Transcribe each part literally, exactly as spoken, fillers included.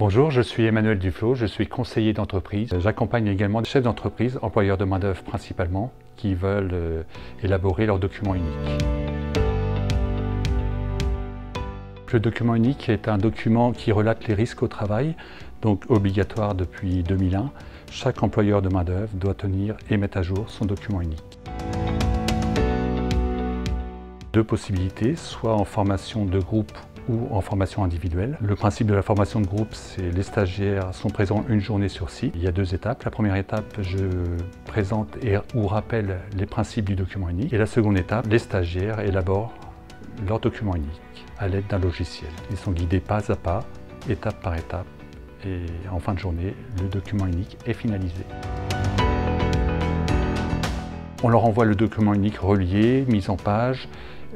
Bonjour, je suis Emmanuel Duflo, je suis conseiller d'entreprise. J'accompagne également des chefs d'entreprise, employeurs de main-d'œuvre principalement, qui veulent élaborer leur document unique. Le document unique est un document qui relate les risques au travail, donc obligatoire depuis deux mille un. Chaque employeur de main-d'œuvre doit tenir et mettre à jour son document unique. Deux possibilités, soit en formation de groupe ou en formation individuelle. Le principe de la formation de groupe, c'est les stagiaires sont présents une journée sur six. Il y a deux étapes. La première étape, je présente et, ou rappelle les principes du document unique. Et la seconde étape, les stagiaires élaborent leur document unique à l'aide d'un logiciel. Ils sont guidés pas à pas, étape par étape, et en fin de journée, le document unique est finalisé. On leur envoie le document unique relié, mis en page,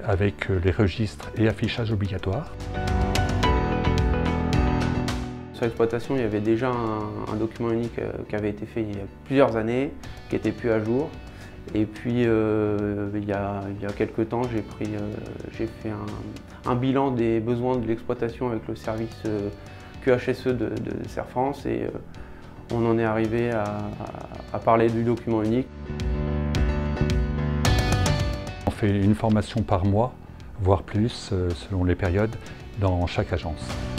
avec les registres et affichage obligatoires. Sur l'exploitation, il y avait déjà un, un document unique qui avait été fait il y a plusieurs années, qui n'était plus à jour. Et puis, euh, il, y a, il y a quelques temps, j'ai pris, euh, j'ai fait un, un bilan des besoins de l'exploitation avec le service euh, Q H S E de, de Cerfrance et euh, on en est arrivé à, à, à parler du document unique. On fait une formation par mois, voire plus, selon les périodes, dans chaque agence.